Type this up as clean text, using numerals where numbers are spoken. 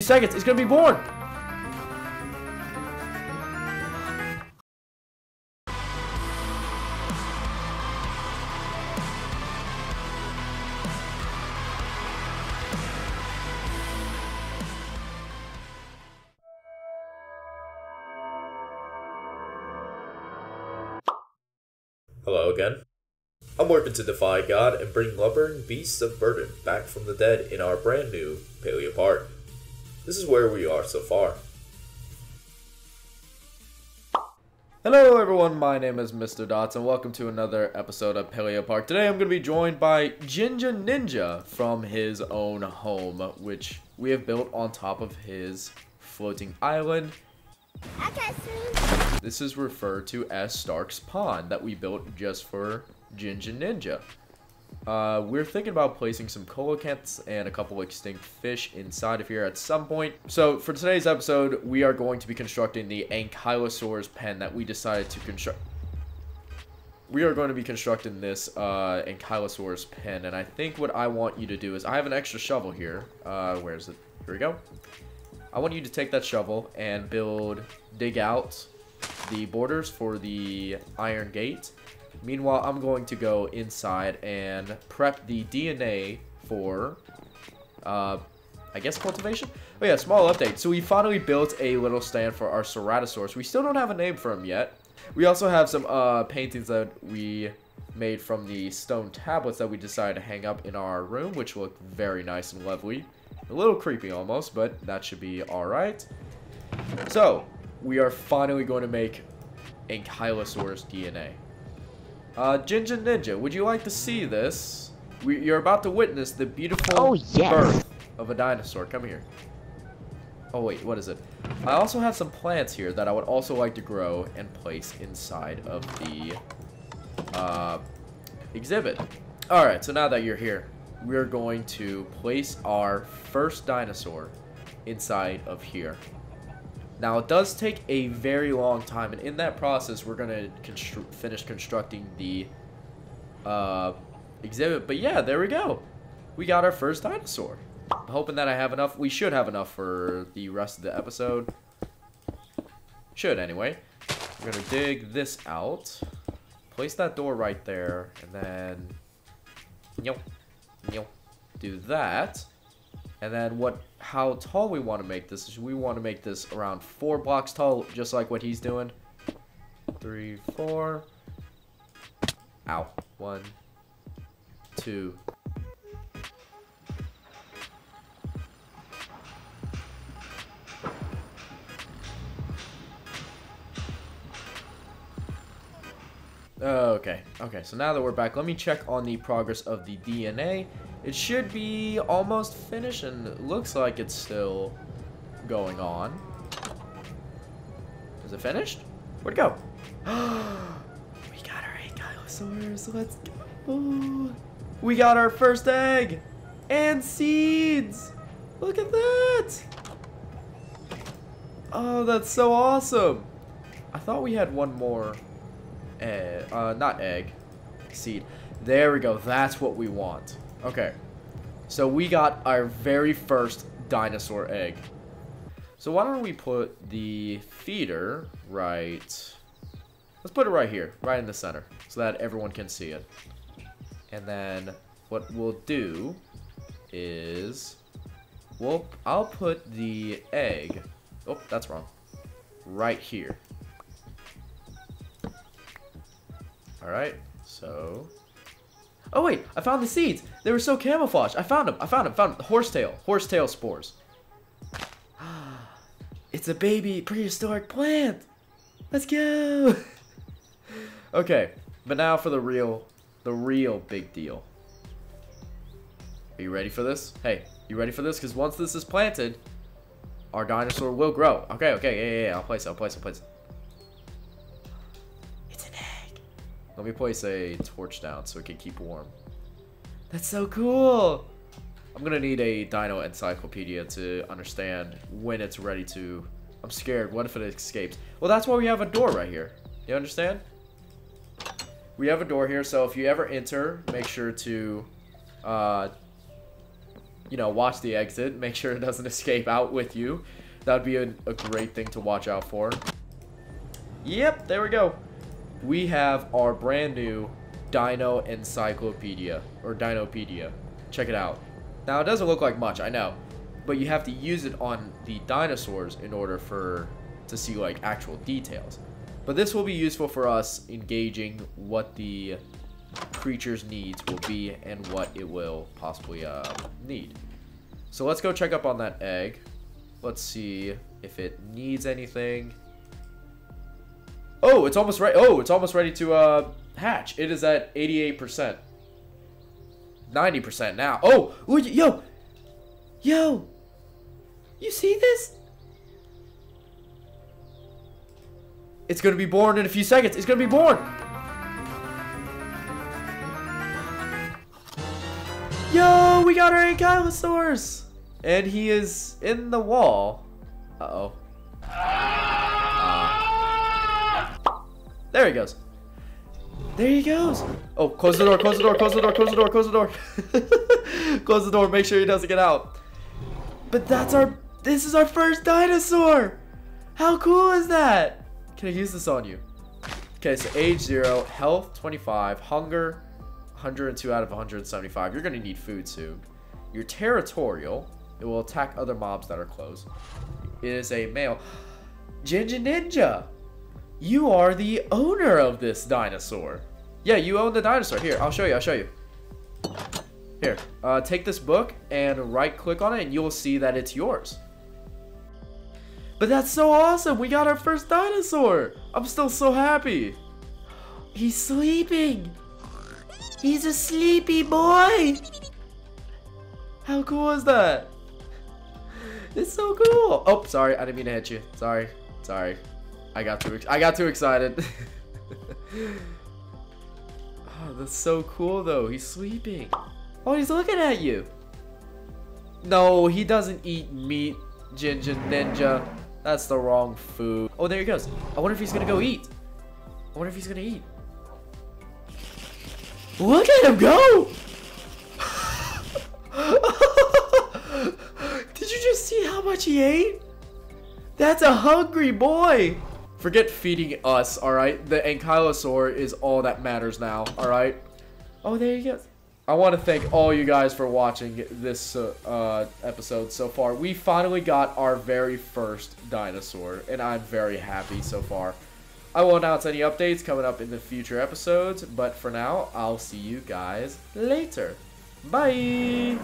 Seconds, it's gonna be born. Hello again. I'm working to defy God and bring lumbering beasts of burden back from the dead in our brand new Paleo Park. This is where we are so far. Hello everyone, my name is Mr. Dots and welcome to another episode of Paleo Park. Today I'm going to be joined by Ginger Ninja from his own home, which we have built on top of his floating island. This is referred to as Stark's Pond that we built just for Ginger Ninja. We're thinking about placing some coelacanths and a couple extinct fish inside of here at some point. So for today's episode, we are going to be constructing the Ankylosaurus pen that we decided to construct. We are going to be constructing this Ankylosaurus pen, and I think what I want you to do is, I have an extra shovel here. Where is it? Here we go. I want you to take that shovel and dig out the borders for the iron gate. Meanwhile, I'm going to go inside and prep the DNA for, I guess, cultivation? Oh yeah, small update. So we finally built a little stand for our Ceratosaurus. We still don't have a name for him yet. We also have some paintings that we made from the stone tablets that we decided to hang up in our room, which look very nice and lovely. A little creepy almost, but that should be alright. So, we are finally going to make Ankylosaurus DNA. Ginger Ninja, would you like to see this? You're about to witness the beautiful birth of a dinosaur. Come here. Oh wait, what is it? I also have some plants here that I would also like to grow and place inside of the exhibit. Alright, so now that you're here, we're going to place our first dinosaur inside of here. Now, it does take a very long time, and in that process, we're going to finish constructing the exhibit. But yeah, there we go. We got our first dinosaur. I'm hoping that I have enough. We should have enough for the rest of the episode. Should, anyway. We're going to dig this out. Place that door right there, and then... do that. And then how tall we want to make this is we want to make this around 4 blocks tall, just like what he's doing. 3, 4. Ow. 1, 2. Okay, so now that we're back, let me check on the progress of the DNA. It should be almost finished, and it looks like it's still going on. Is it finished? Where'd it go? We got our Ankylosaurus. Let's go. We got our first egg and seeds. Look at that. Oh, that's so awesome. I thought we had one more egg, not egg, seed. There we go. That's what we want. Okay, so we got our very first dinosaur egg. So why don't we put the feeder right... Let's put it right here, right in the center, so that everyone can see it. And then what we'll do is... I'll put the egg... Oh, that's wrong. Right here. Alright, so... Oh wait, I found the seeds. They were so camouflaged. I found them. Horsetail spores. It's a baby prehistoric plant. Let's go. Okay, but now for the real big deal. Are you ready for this? Hey, you ready for this? Because once this is planted, our dinosaur will grow. Okay, yeah. I'll place it. Let me place a torch down so it can keep warm. That's so cool! I'm gonna need a Dino Encyclopedia to understand when it's ready to... I'm scared, what if it escapes? Well, that's why we have a door right here. You understand? We have a door here, so if you ever enter, make sure to you know, watch the exit, make sure it doesn't escape out with you. That would be a great thing to watch out for. Yep, there we go. We have our brand new Dino Encyclopedia, or Dinopedia. Check it out. Now, it doesn't look like much, I know, but you have to use it on the dinosaurs in order to see, like, actual details. But this will be useful for us in gauging what the creature's needs will be and what it will possibly need. So let's go check up on that egg. Let's see if it needs anything. Oh, it's almost ready. Oh, it's almost ready to hatch. It is at 88%. 90% now. Oh, ooh, yo. Yo. You see this? It's going to be born in a few seconds. It's going to be born. Yo, we got our Ankylosaurus. And he is in the wall. Uh-oh. There he goes. There he goes. Oh, close the door, close the door, close the door, close the door, close the door. Close the door, make sure he doesn't get out. But that's our, this is our first dinosaur. How cool is that? Can I use this on you? Okay, so age 0, health 25, hunger 102 out of 175. You're gonna need food soon. You're territorial. It will attack other mobs that are close. It is a male. Ginger Ninja, you are the owner of this dinosaur. Yeah, you own the dinosaur. Here, I'll show you, I'll show you. Here, take this book and right click on it and you'll see that it's yours. But that's so awesome. We got our first dinosaur. I'm still so happy. He's sleeping. He's a sleepy boy. How cool is that? It's so cool. Oh, sorry. I didn't mean to hit you. Sorry. Sorry. I got too excited. Oh, that's so cool though. He's sleeping. Oh, he's looking at you. No, he doesn't eat meat, Ginger Ninja. That's the wrong food. Oh, there he goes. I wonder if he's gonna go eat. I wonder if he's gonna eat. Look at him go! Did you just see how much he ate? That's a hungry boy. Forget feeding us, all right? The Ankylosaur is all that matters now, all right? Oh, there you go. I want to thank all you guys for watching this episode so far. We finally got our very first dinosaur, and I'm very happy so far. I will announce any updates coming up in the future episodes, but for now, I'll see you guys later. Bye!